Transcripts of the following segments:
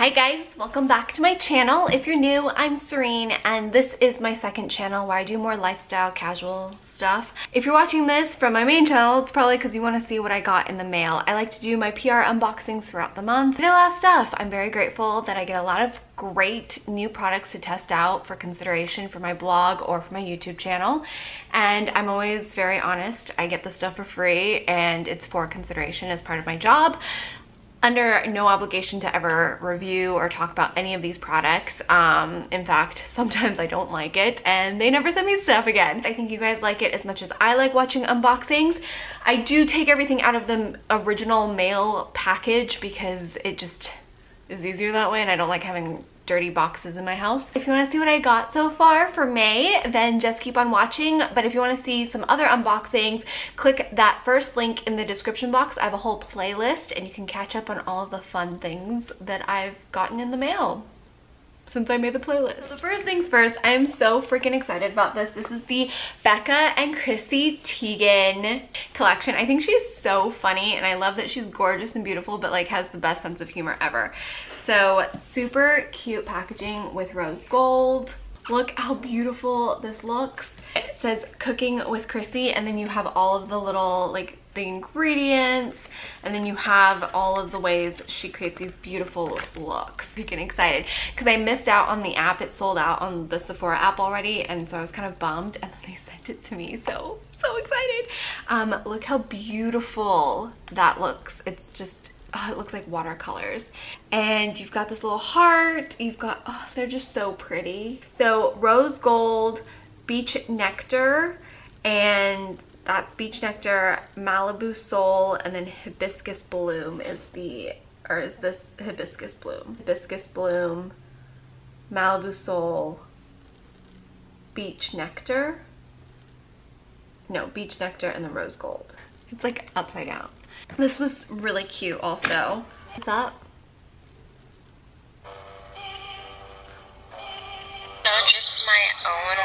Hi guys, welcome back to my channel. If you're new, I'm Serein and this is my second channel where I do more lifestyle casual stuff. If you're watching this from my main channel, it's probably because you want to see what I got in the mail. I like to do my PR unboxings throughout the month and a lot of stuff. I'm very grateful that I get a lot of great new products to test out for consideration for my blog or for my YouTube channel, and I'm always very honest. I get the stuff for free and it's for consideration as part of my job. Under no obligation to ever review or talk about any of these products. In fact, sometimes I don't like it and they never send me stuff again. I think you guys like it as much as I like watching unboxings. I do take everything out of the original mail package because it just is easier that way and I don't like having dirty boxes in my house. If you want to see what I got so far for May, then just keep on watching. But if you want to see some other unboxings, click that first link in the description box. I have a whole playlist and you can catch up on all of the fun things that I've gotten in the mail since I made the playlist. So first things first, I am so freaking excited about this. This is the Becca and Chrissy Teigen collection. I think she's so funny and I love that she's gorgeous and beautiful, but like has the best sense of humor ever. So super cute packaging with rose gold. Look how beautiful this looks. It says cooking with Chrissy and then you have all of the little like the ingredients, and then you have all of the ways she creates these beautiful looks. Freaking excited because I missed out on the app. It sold out on the Sephora app already, and so I was kind of bummed, and then they sent it to me, so excited. Look how beautiful that looks. It's just, oh, it looks like watercolors. And you've got this little heart. You've got, oh, they're just so pretty. So rose gold, beach nectar, and that's beach nectar, Malibu soul, and then hibiscus bloom is the, or is this hibiscus bloom? Hibiscus bloom, Malibu soul, beach nectar. No, beach nectar and the rose gold. It's like upside down. This was really cute also. What's up? Just my own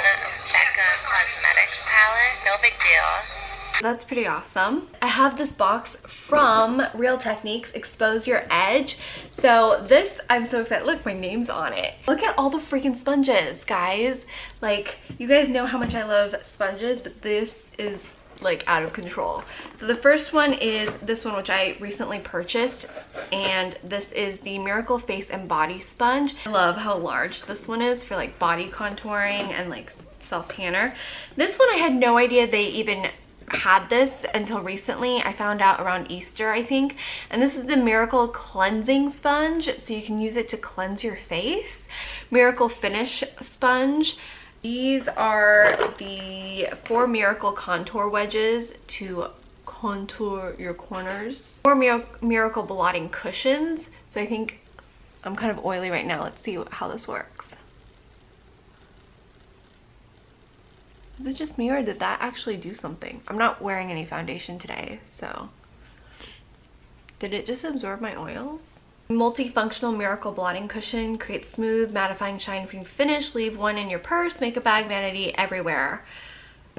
Becca Cosmetics palette, no big deal. That's pretty awesome. I have this box from Real Techniques, Expose Your Edge. So this, I'm so excited. Look, my name's on it. Look at all the freaking sponges, guys. Like, you guys know how much I love sponges, but this is like out of control. So the first one is this one, which I recently purchased, and this is the Miracle Face and Body Sponge. I love how large this one is for like body contouring and like self-tanner. This one I had no idea they even had this until recently. I found out around Easter, I think. And this is the Miracle Cleansing Sponge, so you can use it to cleanse your face. Miracle Finish Sponge. These are the 4 Miracle Contour Wedges to contour your corners. 4 Miracle Blotting Cushions. So I think I'm kind of oily right now. Let's see how this works. Is it just me or did that actually do something? I'm not wearing any foundation today, so. Did it just absorb my oils? Multifunctional Miracle Blotting Cushion creates smooth, mattifying shine for your finish. Leave one in your purse, makeup bag, vanity, everywhere.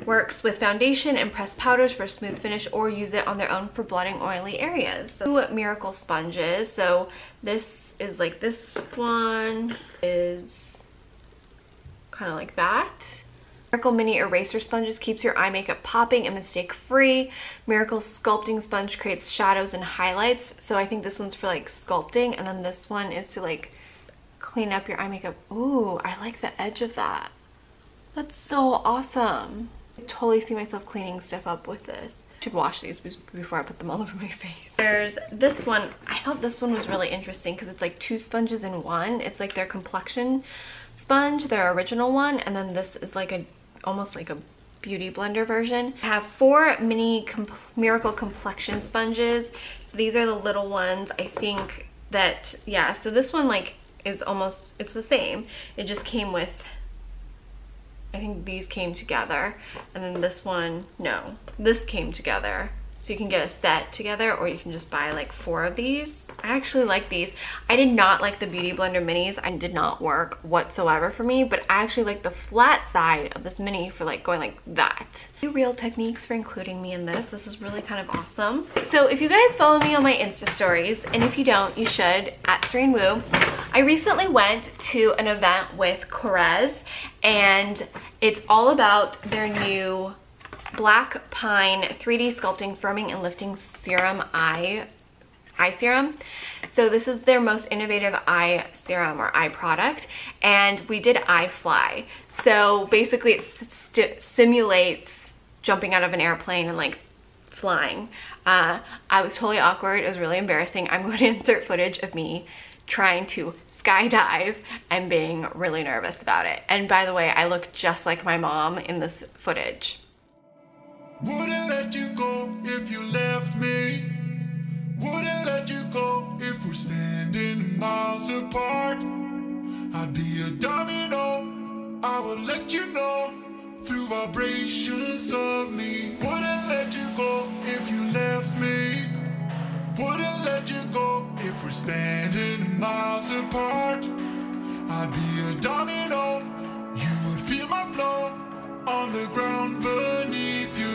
Works with foundation and pressed powders for a smooth finish, or use it on their own for blotting oily areas. So, Miracle Sponges. So this is like, this one is kind of like that. Miracle Mini Eraser Sponges keeps your eye makeup popping and mistake-free. Miracle Sculpting Sponge creates shadows and highlights. So I think this one's for like sculpting, and then this one is to like clean up your eye makeup. Ooh, I like the edge of that. That's so awesome. I totally see myself cleaning stuff up with this. I should wash these before I put them all over my face. There's this one. I thought this one was really interesting because it's like 2 sponges in one. It's like their complexion sponge, their original one, and then this is like a almost like a beauty blender version. I have 4 mini Miracle Complexion Sponges. So these are the little ones, I think that, yeah, so this one like is almost, it's the same. It just came with, I think these came together, and then this one, no, this came together. So you can get a set together, or you can just buy like 4 of these. I actually like these. I did not like the Beauty Blender minis. I did not work whatsoever for me, but I actually like the flat side of this mini for like going like that. Thank you, Real Techniques, for including me in this. This is really kind of awesome. So if you guys follow me on my Insta stories, and if you don't, you should, at Serein Wu, I recently went to an event with Korres, and it's all about their new Black Pine 3D Sculpting Firming and Lifting Serum Eye Serum. So this is their most innovative eye serum or eye product, and we did Eye Fly. So basically it simulates jumping out of an airplane and like flying. I was totally awkward. It was really embarrassing. I'm going to insert footage of me trying to skydive and being really nervous about it. And by the way, I look just like my mom in this footage. Wouldn't let you go if you left me. Wouldn't let you go if we're standing miles apart. I'd be a domino. I will let you know through vibrations of me. Wouldn't let you go if you left me. Wouldn't let you go if we're standing miles apart. I'd be a domino. You would feel my flow on the ground beneath you.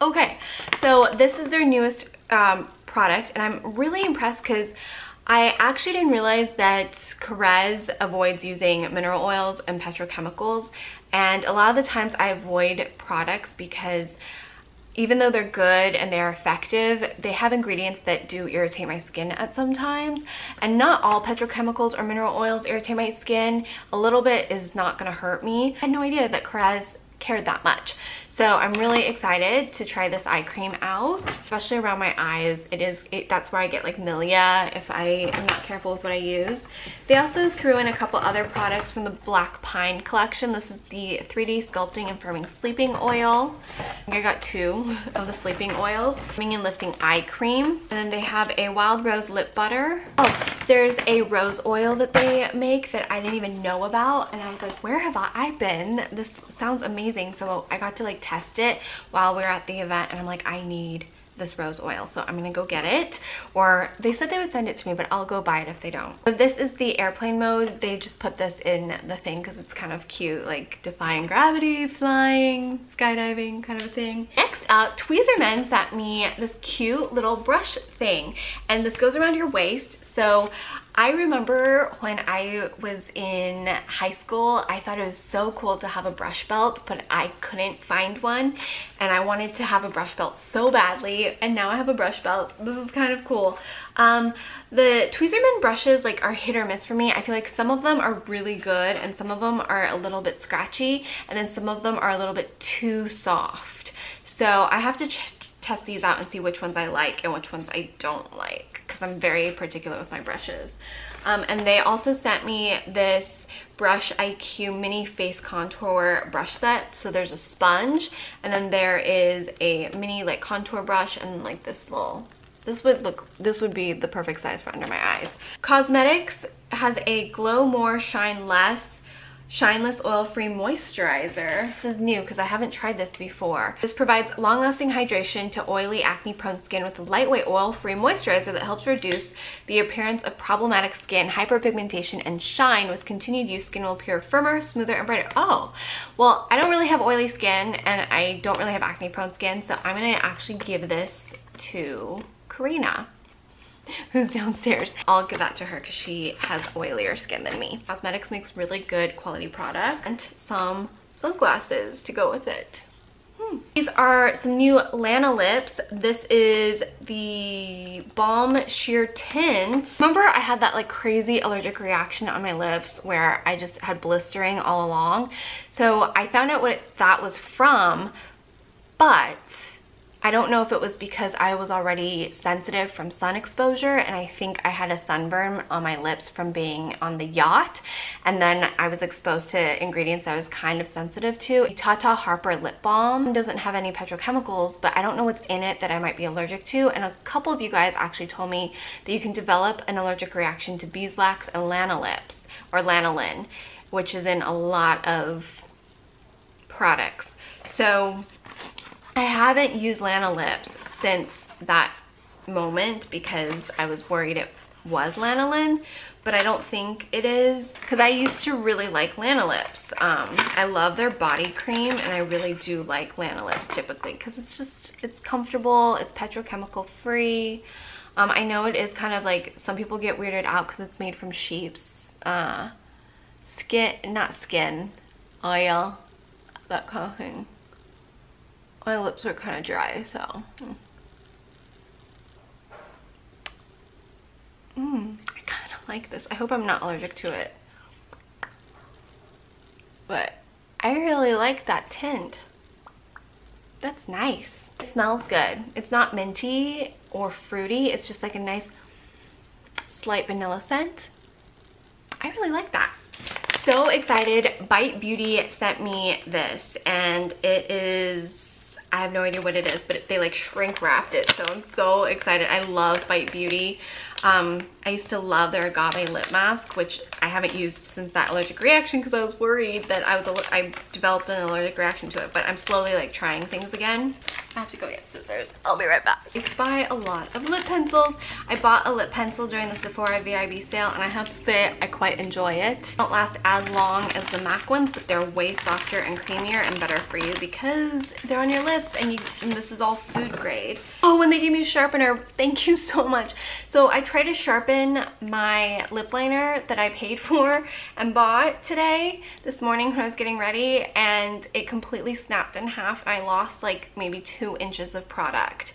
Okay, so this is their newest product, and I'm really impressed because I actually didn't realize that Korres avoids using mineral oils and petrochemicals, and a lot of the times I avoid products because even though they're good and they're effective, they have ingredients that do irritate my skin at some times. And not all petrochemicals or mineral oils irritate my skin. A little bit is not gonna hurt me. I had no idea that Korres cared that much. So I'm really excited to try this eye cream out, especially around my eyes. That's where I get like milia if I am not careful with what I use. They also threw in a couple other products from the Black Pine collection. This is the 3D Sculpting and Firming Sleeping Oil. I got two of the sleeping oils. Firming and Lifting Eye Cream. And then they have a Wild Rose Lip Butter. Oh, there's a rose oil that they make that I didn't even know about. And I was like, where have I been? This sounds amazing. So I got to like test it while we were at the event, and I'm like, I need this rose oil, so I'm gonna go get it. Or they said they would send it to me, but I'll go buy it if they don't. So this is the airplane mode. They just put this in the thing because it's kind of cute, like defying gravity, flying, skydiving kind of a thing. Next up, Tweezerman sent me this cute little brush thing, and this goes around your waist. So I remember when I was in high school, I thought it was so cool to have a brush belt, but I couldn't find one, and I wanted to have a brush belt so badly, and now I have a brush belt. This is kind of cool. The Tweezerman brushes like are hit or miss for me. I feel like some of them are really good, and some of them are a little bit scratchy, and then some of them are a little bit too soft. So I have to test these out and see which ones I like and which ones I don't like, because I'm very particular with my brushes. And they also sent me this Brush IQ mini face contour brush set. So there's a sponge, and then there is a mini like contour brush, and like this little, this would be the perfect size for under my eyes. Cosmetics has a Glow More Shine Less Shineless Oil-Free Moisturizer. This is new because I haven't tried this before. This provides long-lasting hydration to oily, acne-prone skin with a lightweight oil-free moisturizer that helps reduce the appearance of problematic skin, hyperpigmentation, and shine. With continued use, skin will appear firmer, smoother, and brighter. Oh, well, I don't really have oily skin, and I don't really have acne-prone skin, so I'm gonna actually give this to Karina, who's downstairs. I'll give that to her because she has oilier skin than me. Cosmetics makes really good quality product, and some sunglasses to go with it. These are some new Lana lips. This is the Balm Sheer Tint. Remember I had that like crazy allergic reaction on my lips where I just had blistering all along? So I found out what that was from, but I don't know if it was because I was already sensitive from sun exposure, and I think I had a sunburn on my lips from being on the yacht, and then I was exposed to ingredients I was kind of sensitive to. The Tata Harper lip balm doesn't have any petrochemicals, but I don't know what's in it that I might be allergic to, and a couple of you guys actually told me that you can develop an allergic reaction to beeswax and lanolin, which is in a lot of products. So I haven't used Lana Lips since that moment because I was worried it was lanolin, but I don't think it is because I used to really like Lana Lips. I love their body cream, and I really do like Lana Lips typically because it's just, it's comfortable, it's petrochemical free. I know it is kind of like, some people get weirded out because it's made from sheep's skin oil, that kind of thing. My lips are kind of dry, so I kind of like this. I hope I'm not allergic to it, but I really like that tint. That's nice. It smells good. It's not minty or fruity. It's just like a nice slight vanilla scent. I really like that. So excited. Bite Beauty sent me this, and it is, I have no idea what it is, but they like shrink wrapped it, so I'm so excited. I love Bite Beauty. I used to love their agave lip mask, which I haven't used since that allergic reaction because I was worried that I developed an allergic reaction to it, but I'm slowly like trying things again. I have to go get scissors. I'll be right back. I buy a lot of lip pencils. I bought a lip pencil during the Sephora VIB sale, and I have to say I quite enjoy it. They don't last as long as the MAC ones, but they're way softer and creamier and better for you because they're on your lips, and this is all food grade. Oh, and they gave me a sharpener. Thank you so much. So I try to sharpen my lip liner that I paid for and bought today, this morning when I was getting ready, and it completely snapped in half. I lost like maybe 2 inches of product.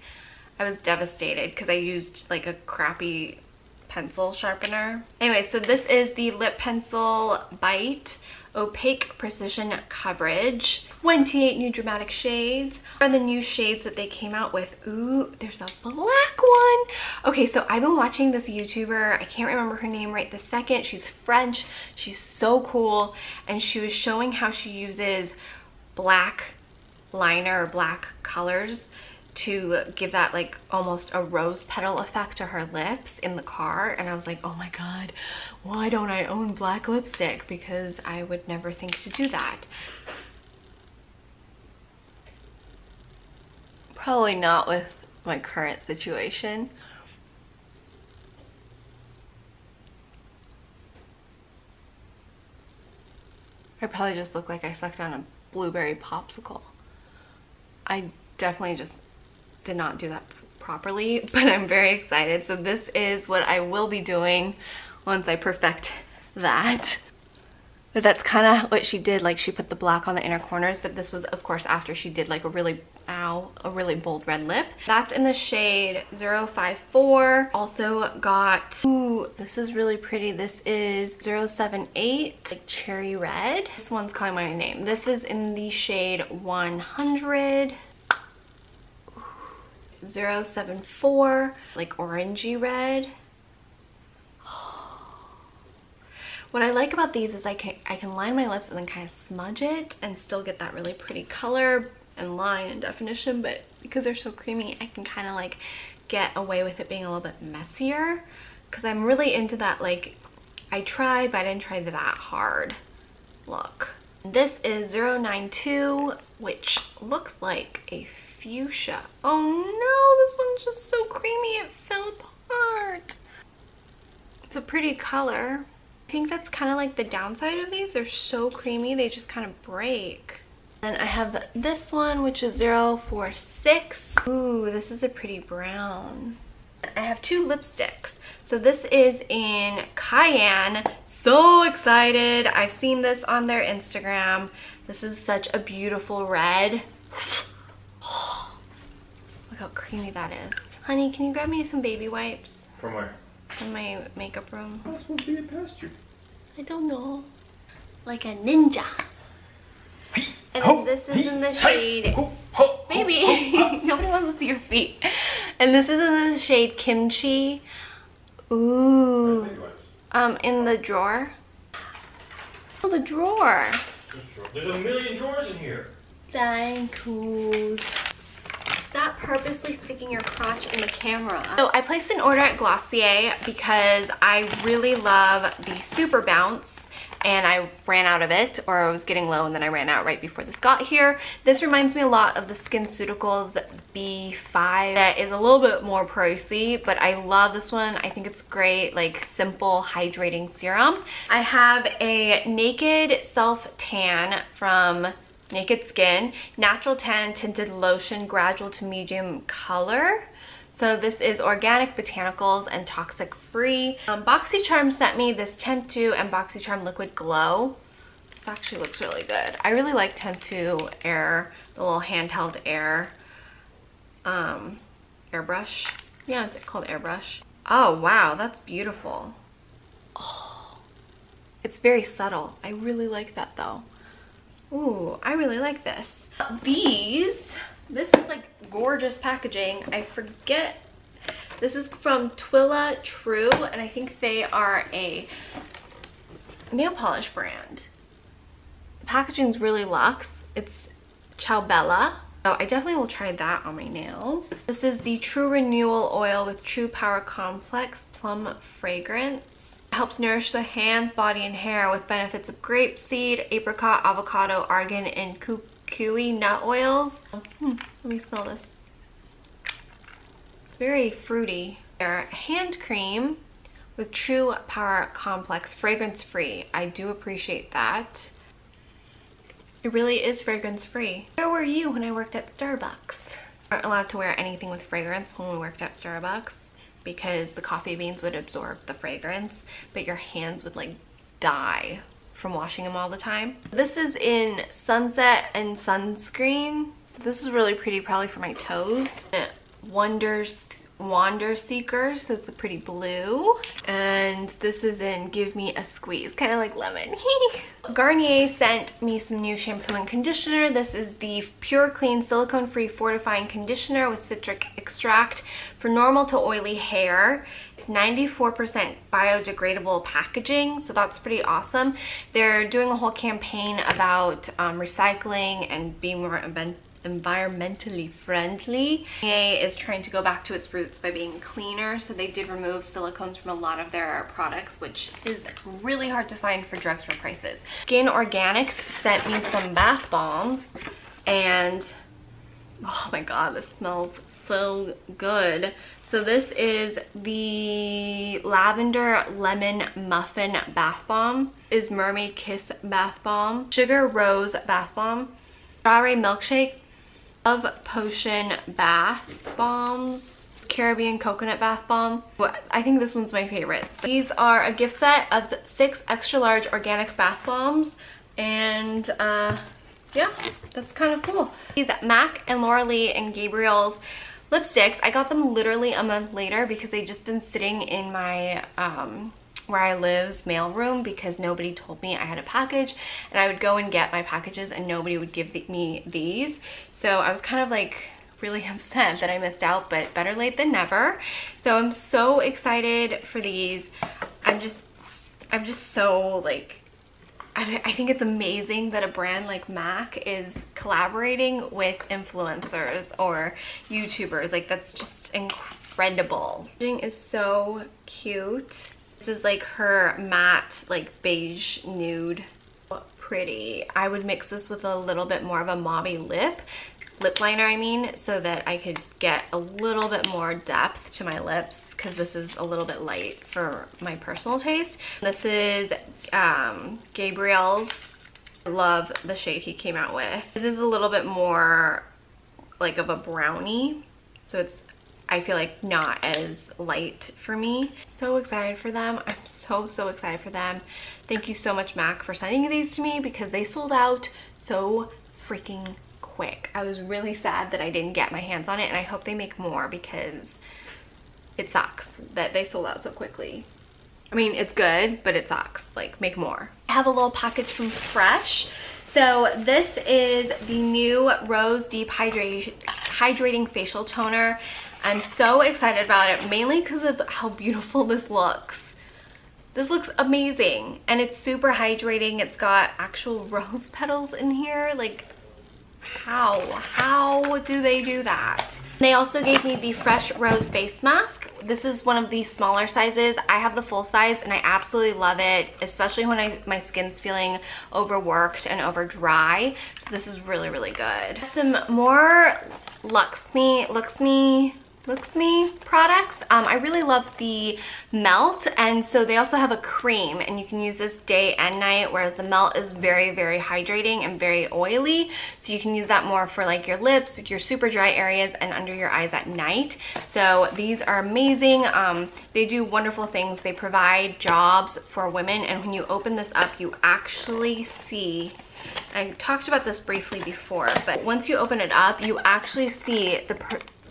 I was devastated because I used like a crappy pencil sharpener. Anyway, so this is the lip pencil Bite Opaque Precision Coverage, 28 new dramatic shades. Are the new shades that they came out with. Ooh, there's a black one. Okay, so I've been watching this YouTuber. I can't remember her name right this second. She's French. She's so cool, and she was showing how she uses black liner or black colors to give that like almost a rose petal effect to her lips in the car, and I was like, oh my god, why don't I own black lipstick, because I would never think to do that. Probably not with my current situation. I probably just look like I sucked on a blueberry popsicle. I definitely just did not do that properly, but I'm very excited. So this is what I will be doing once I perfect that. But that's kind of what she did. Like, she put the black on the inner corners, but this was of course after she did like a really bold red lip. That's in the shade 054. Also got, ooh, this is really pretty. This is 078, like cherry red. This one's calling my name. This is in the shade 100. 074, like orangey red. What I like about these is I can line my lips and then kind of smudge it and still get that really pretty color and line and definition, but because they're so creamy, I can kind of like get away with it being a little bit messier, because I'm really into that like, I tried but I didn't try that hard look. This is 092, which looks like a fuchsia. Oh no, this one's just so creamy it fell apart. It's a pretty color. I think that's kind of like the downside of these. They're so creamy, they just kind of break. Then I have this one, which is 046. Ooh, this is a pretty brown. I have two lipsticks. So this is in Cayenne. So excited. I've seen this on their Instagram. This is such a beautiful red. Oh, look how creamy that is. Honey, can you grab me some baby wipes? From where? In my makeup room. I'm supposed to be past you. I don't know. Like a ninja. And then this is in the shade. Baby, nobody wants to see your feet. And this is in the shade Kimchi. Ooh. In the drawer. Oh, the drawer. There's a million drawers in here. Thank you. Not purposely sticking your crotch in the camera. So I placed an order at Glossier because I really love the Super Bounce and I ran out of it, or I was getting low and then I ran out right before this got here. This reminds me a lot of the SkinCeuticals B5 that is a little bit more pricey, but I love this one. I think it's great, like simple hydrating serum. I have a Naked Self Tan from Naked Skin, natural tan tinted lotion, gradual to medium color. So this is organic, botanicals, and toxic free. BoxyCharm sent me this Temptu and BoxyCharm Liquid Glow. This actually looks really good. I really like Temptu Air, the little handheld air airbrush. Yeah, it's called airbrush. Oh wow, that's beautiful. Oh, it's very subtle. I really like that though. Ooh, I really like this. This is like gorgeous packaging. I forget. This is from Twilla True, and I think they are a nail polish brand. The packaging's really luxe. It's Chow Bella. So I definitely will try that on my nails. This is the True Renewal Oil with True Power Complex Plum Fragrance. It helps nourish the hands, body, and hair with benefits of grapeseed, apricot, avocado, argan, and kukui nut oils. Let me smell this. It's very fruity. Their hand cream with True Power Complex, fragrance-free. I do appreciate that. It really is fragrance-free. Where were you when I worked at Starbucks? We weren't allowed to wear anything with fragrance when we worked at Starbucks, because the coffee beans would absorb the fragrance, but your hands would like die from washing them all the time. This is in Sunset and Sunscreen. So this is really pretty, probably for my toes. Wander Seeker, so it's a pretty blue. And this is in Give Me a Squeeze, kind of like lemon. Garnier sent me some new shampoo and conditioner. This is the Pure Clean Silicone Free Fortifying Conditioner with citric extract for normal to oily hair. It's 94% biodegradable packaging, so that's pretty awesome. They're doing a whole campaign about recycling and being more environmentally friendly. Garnier is trying to go back to its roots by being cleaner, so they did remove silicones from a lot of their products, which is really hard to find for drugstore prices. Skin Organics sent me some bath bombs, and oh my god, this smells so good. So this is the Lavender Lemon Muffin Bath Bomb, is Mermaid Kiss Bath Bomb, Sugar Rose Bath Bomb, Strawberry Milkshake, Love Potion Bath Bombs, Caribbean Coconut Bath Bomb. I think this one's my favorite. These are a gift set of 6 extra large organic bath bombs, and yeah, that's kind of cool. These MAC and Laura Lee and Gabriel's lipsticks, I got them literally a month later because they'd just been sitting in my where I live's mailroom because nobody told me I had a package, and I would go and get my packages and nobody would give me these. So I was kind of like really upset that I missed out, but better late than never. So I'm so excited for these. I'm just so like, I think it's amazing that a brand like MAC is collaborating with influencers or YouTubers. Like, that's just incredible. Packaging is so cute. This is like her matte, like beige nude. Pretty. I would mix this with a little bit more of a mauve-y lip liner, I mean, so that I could get a little bit more depth to my lips, because this is a little bit light for my personal taste. This is Gabriel's. I love the shade he came out with. This is a little bit more like of a brownie, so it's, I feel like, not as light for me. So excited for them. I'm so excited for them. Thank you so much, MAC, for sending these to me, because they sold out so freaking quick. I was really sad that I didn't get my hands on it, and I hope they make more, because it sucks that they sold out so quickly. I mean, it's good, but it sucks. Like, make more. I have a little package from Fresh. So this is the new Rose Deep Hydrating Facial Toner. I'm so excited about it, mainly because of how beautiful this looks. This looks amazing, and it's super hydrating. It's got actual rose petals in here. Like, how do they do that? They also gave me the Fresh Rose Face Mask. This is one of the smaller sizes. I have the full size and I absolutely love it, especially when my skin's feeling overworked and over dry. So this is really, really good. Some more Luxe Me products. I really love the Melt, and so they also have a cream and you can use this day and night, whereas the Melt is very, very hydrating and very oily, so you can use that more for like your lips, your super dry areas, and under your eyes at night. So these are amazing. They do wonderful things. They provide jobs for women, and when you open this up, you actually see, I talked about this briefly before, but once you open it up, you actually see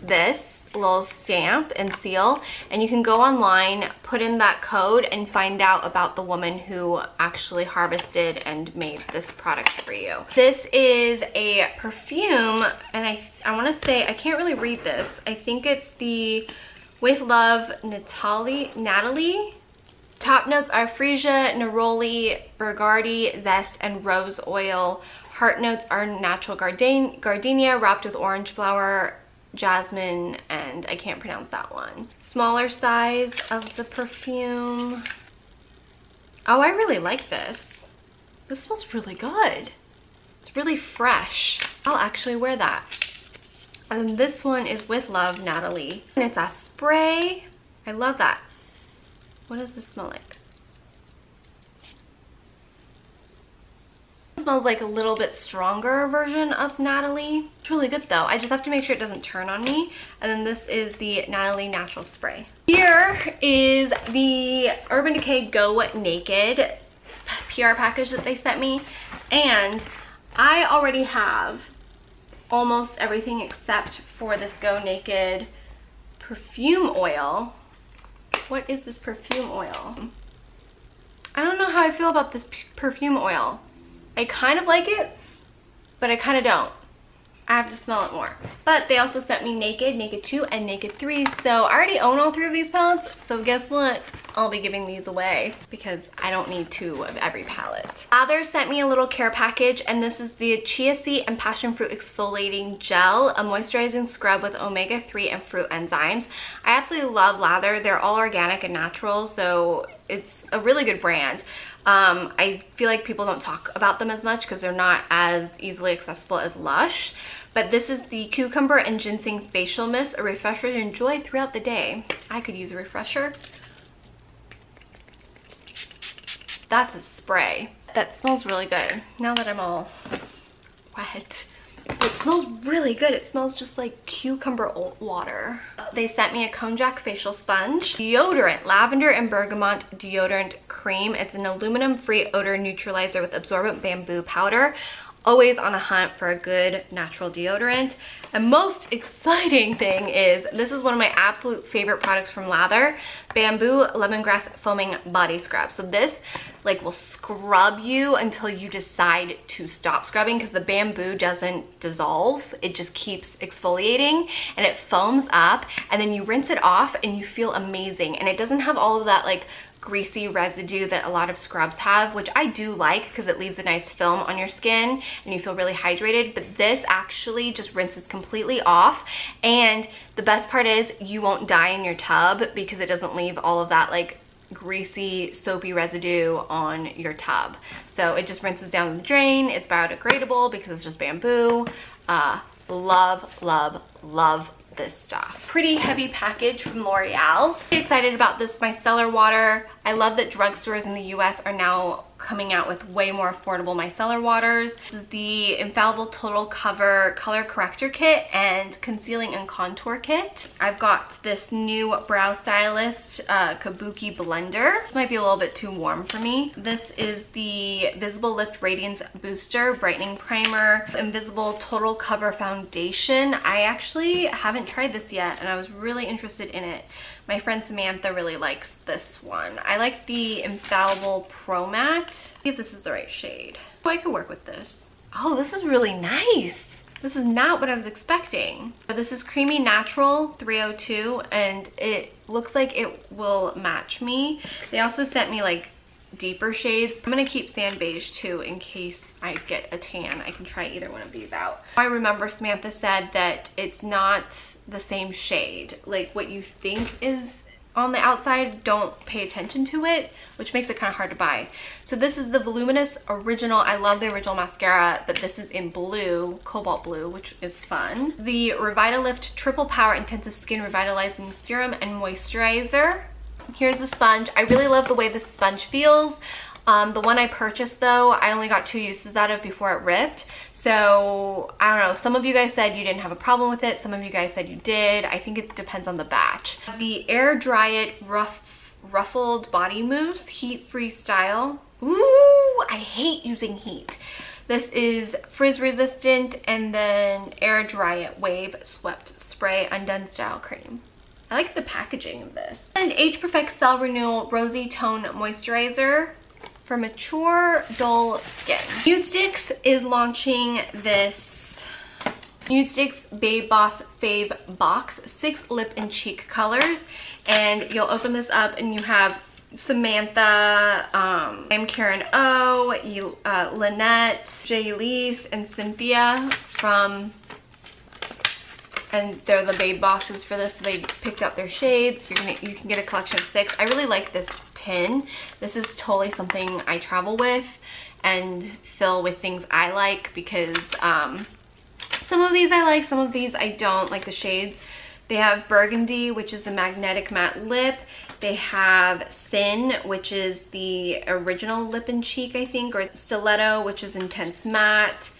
this little stamp and seal, and you can go online, put in that code, and find out about the woman who actually harvested and made this product for you. This is a perfume, and I want to say, I can't really read this. I think it's the With Love Natalie. Top notes are freesia, neroli, burgundy, zest, and rose oil. Heart notes are natural gardenia wrapped with orange flower, jasmine, and I can't pronounce that one. Smaller size of the perfume. Oh, I really like this. This smells really good. It's really fresh. I'll actually wear that. And this one is With Love Natalie, and it's a spray. I love that. What does this smell like? It smells like a little bit stronger version of Natalie. It's really good though. I just have to make sure it doesn't turn on me. And then this is the Natalie Natural Spray. Here is the Urban Decay Go Naked PR package that they sent me, and I already have almost everything except for this Go Naked perfume oil. What is this perfume oil? I don't know how I feel about this perfume oil. I kind of like it, but I kind of don't. I have to smell it more. But they also sent me Naked, Naked 2, and Naked 3, so I already own all three of these palettes, so guess what? I'll be giving these away because I don't need two of every palette. Lather sent me a little care package, and this is the Chia Seed and Passion Fruit Exfoliating Gel, a moisturizing scrub with omega-3 and fruit enzymes. I absolutely love Lather. They're all organic and natural, so it's a really good brand. I feel like people don't talk about them as much because they're not as easily accessible as Lush, but this is the Cucumber and Ginseng Facial Mist, a refresher to enjoy throughout the day. I could use a refresher. That's a spray. That smells really good. Now that I'm all wet. It smells really good. It smells just like cucumber water. They sent me a Konjac facial sponge, deodorant, lavender and bergamot deodorant cream. It's an aluminum-free odor neutralizer with absorbent bamboo powder. Always on a hunt for a good natural deodorant. The most exciting thing is, this is one of my absolute favorite products from Lather, Bamboo Lemongrass Foaming Body Scrub. So this like will scrub you until you decide to stop scrubbing, because the bamboo doesn't dissolve. It just keeps exfoliating and it foams up, and then you rinse it off and you feel amazing. And it doesn't have all of that like greasy residue that a lot of scrubs have, which I do like because it leaves a nice film on your skin and you feel really hydrated, but this actually just rinses completely off. And the best part is you won't die in your tub because it doesn't leave all of that like greasy, soapy residue on your tub. So it just rinses down the drain. It's biodegradable because it's just bamboo. Love, love, love this stuff. Pretty heavy package from L'Oreal. Pretty excited about this micellar water. I love that drugstores in the US are now coming out with way more affordable micellar waters. This is the Infallible Total Cover Color Corrector Kit and Concealing and Contour Kit. I've got this new Brow Stylist Kabuki Blender. This might be a little bit too warm for me. This is the Visible Lift Radiance Booster Brightening Primer, Invisible Total Cover Foundation. I actually haven't tried this yet, and I was really interested in it. My friend Samantha really likes this one. I like the Infallible Pro Matte. See if this is the right shade. Oh, I could work with this. Oh, this is really nice. This is not what I was expecting. But this is Creamy Natural 302, and it looks like it will match me. They also sent me like deeper shades. I'm gonna keep sand beige too in case I get a tan. I can try either one of these out. I remember Samantha said that it's not the same shade. Like what you think is on the outside, don't pay attention to it, which makes it kind of hard to buy. So this is the Voluminous Original. I love the original mascara, but this is in blue, cobalt blue, which is fun. The Revitalift Triple Power Intensive Skin Revitalizing Serum and Moisturizer. Here's the sponge. I really love the way this sponge feels. The one I purchased though, I only got 2 uses out of before it ripped. So I don't know, some of you guys said you didn't have a problem with it, some of you guys said you did. I think it depends on the batch. The Air Dry It Ruffled Body Mousse, heat-free style. Ooh, I hate using heat. This is frizz resistant, and then Air Dry It Wave Swept Spray Undone Style Cream. I like the packaging of this. And Age Perfect Cell Renewal Rosy Tone Moisturizer. For mature, dull skin. NudeStix is launching this NudeStix Babe Boss Fave Box, 6 lip and cheek colors. And you'll open this up and you have Samantha, I'm Karen O, Lynette, Jayleese, and Cynthia from, and they're the Babe Bosses for this. They picked out their shades. You can get a collection of 6. I really like this tin. This is totally something I travel with and fill with things I like, because some of these I like, some of these I don't. Like the shades, they have Burgundy, which is the magnetic matte lip. They have Sin, which is the original lip and cheek, I think, or Stiletto, which is intense matte,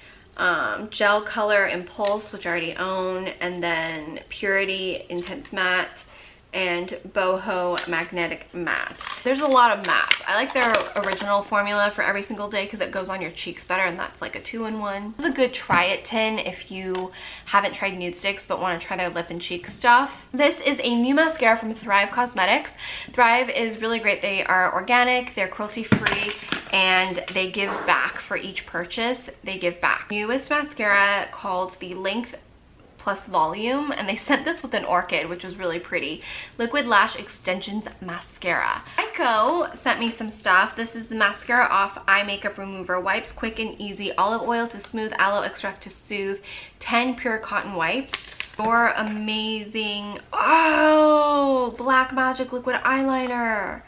Gel Color Impulse, which I already own, and then Purity intense matte, and Boho Magnetic Matte. There's a lot of mattes. I like their original formula for every single day because it goes on your cheeks better, and that's like a 2-in-1. This is a good try it tin if you haven't tried NudeStix but want to try their lip and cheek stuff. This is a new mascara from Thrive Cosmetics. Thrive is really great. They are organic, they're cruelty free, and they give back for each purchase. They give back. Newest mascara called the Length Plus Volume, and they sent this with an orchid, which was really pretty. Liquid Lash Extensions Mascara. Ico sent me some stuff. This is the Mascara Off Eye Makeup Remover Wipes. Quick and easy. Olive oil to smooth, aloe extract to soothe. 10 pure cotton wipes. Your amazing, oh, Black Magic Liquid Eyeliner.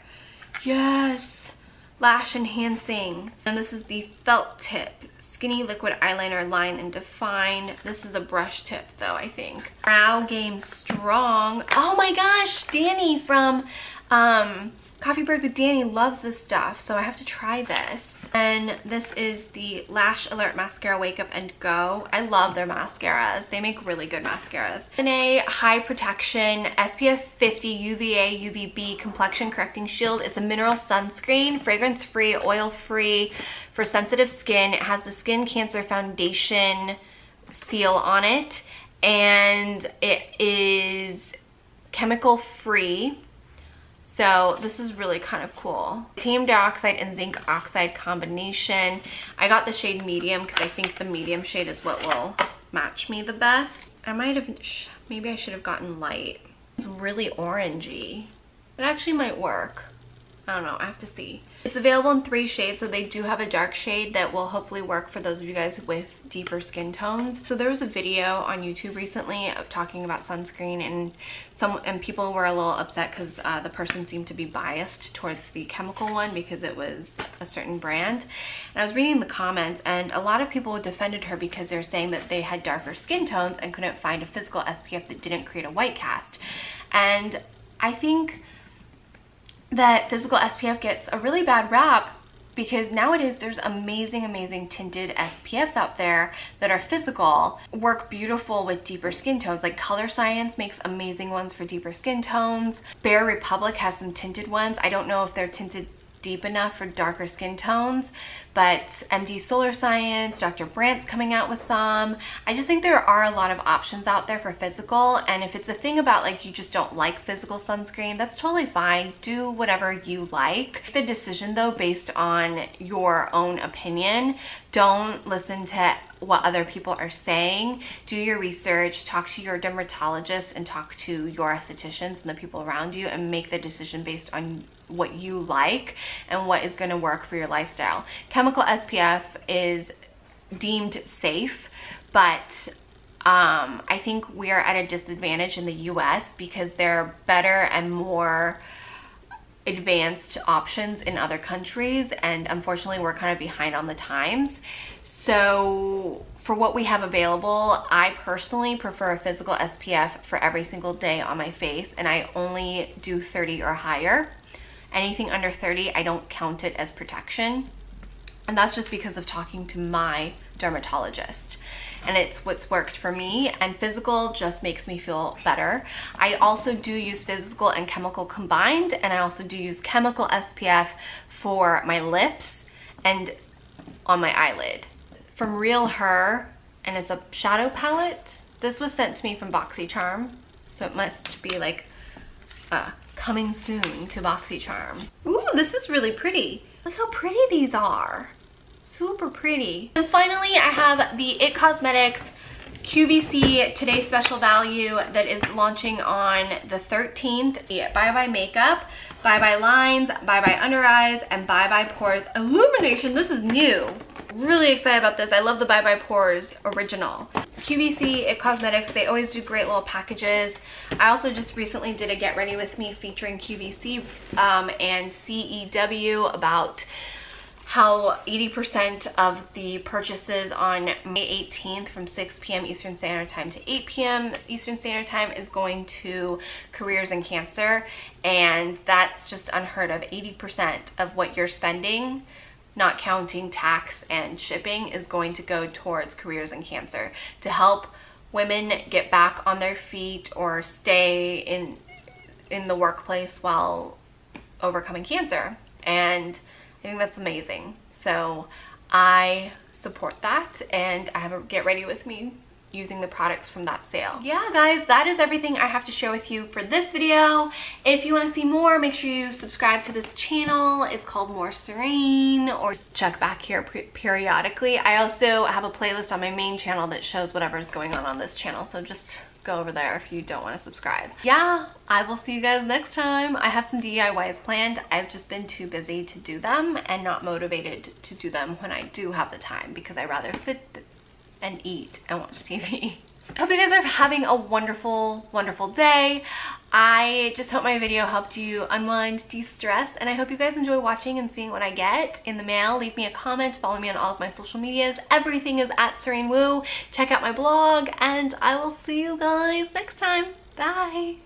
Yes. Lash Enhancing. And this is the Felt Tip Skinny Liquid Eyeliner Line and Define. This is a brush tip though, I think. Brow Game Strong. Oh my gosh, Danny from Coffee Break with Danny loves this stuff, so I have to try this. And this is the Lash Alert Mascara Wake Up and Go. I love their mascaras. They make really good mascaras. A High Protection SPF 50 UVA UVB Complexion Correcting Shield. It's a mineral sunscreen, fragrance-free, oil-free, for sensitive skin. It has the Skin Cancer Foundation seal on it, and it is chemical-free. So this is really kind of cool. Titanium dioxide and zinc oxide combination. I got the shade medium because I think the medium shade is what will match me the best. I might have, maybe I should have gotten light. It's really orangey. It actually might work. I don't know, I have to see. It's available in 3 shades, so they do have a dark shade that will hopefully work for those of you guys with deeper skin tones. So there was a video on YouTube recently of talking about sunscreen, and people were a little upset because the person seemed to be biased towards the chemical one because it was a certain brand. And I was reading the comments, and a lot of people defended her because they were saying that they had darker skin tones and couldn't find a physical SPF that didn't create a white cast. And I think that physical SPF gets a really bad rap because nowadays there's amazing tinted SPFs out there that are physical, work beautiful with deeper skin tones. Like Color Science makes amazing ones for deeper skin tones. Bare Republic has some tinted ones. I don't know if they're tinted deep enough for darker skin tones, but MD Solar Science, Dr. Brandt's coming out with some. I just think there are a lot of options out there for physical, and if it's a thing about like you just don't like physical sunscreen, that's totally fine. Do whatever you like. Make the decision though based on your own opinion. Don't listen to what other people are saying. Do your research, talk to your dermatologist, and talk to your estheticians and the people around you, and make the decision based on what you like and what is going to work for your lifestyle. Chemical SPF is deemed safe, but I think we are at a disadvantage in the US because there are better and more advanced options in other countries, and unfortunately we're kind of behind on the times. So for what we have available, I personally prefer a physical SPF for every single day on my face, and I only do 30 or higher. Anything under 30, I don't count it as protection, and that's just because of talking to my dermatologist, and it's what's worked for me, and physical just makes me feel better. I also do use physical and chemical combined, and I also do use chemical SPF for my lips and on my eyelid. From Real Her, and it's a shadow palette. This was sent to me from BoxyCharm, so it must be like coming soon to BoxyCharm. Ooh, this is really pretty. Look how pretty these are. Super pretty. And finally, I have the It Cosmetics QVC Today Special Value that is launching on the 13th. Bye Bye Makeup, Bye Bye Lines, Bye Bye Under Eyes, and Bye Bye Pores Illumination. This is new. Really excited about this. I love the Bye Bye Pores original. QVC, It Cosmetics, they always do great little packages. I also just recently did a Get Ready With Me featuring QVC and CEW about how 80% of the purchases on May 18th from 6 p.m. Eastern Standard Time to 8 p.m. Eastern Standard Time is going to Careers in Cancer, and that's just unheard of. 80% of what you're spending, not counting tax and shipping, is going to go towards Careers in Cancer to help women get back on their feet or stay in the workplace while overcoming cancer. And I think that's amazing, so I support that, and I have a Get Ready With Me using the products from that sale. Yeah guys, that is everything I have to share with you for this video. If you want to see more, make sure you subscribe to this channel. It's called More Serein, or check back here periodically. I also have a playlist on my main channel that shows whatever's going on this channel, so just go over there if you don't want to subscribe. Yeah, I will see you guys next time. I have some DIYs planned. I've just been too busy to do them and not motivated to do them when I do have the time, because I rather sit and eat and watch TV. I hope you guys are having a wonderful, wonderful day. I just hope my video helped you unwind, de-stress, and I hope you guys enjoy watching and seeing what I get in the mail. Leave me a comment, follow me on all of my social medias. Everything is at Serein Wu. Check out my blog, and I will see you guys next time. Bye.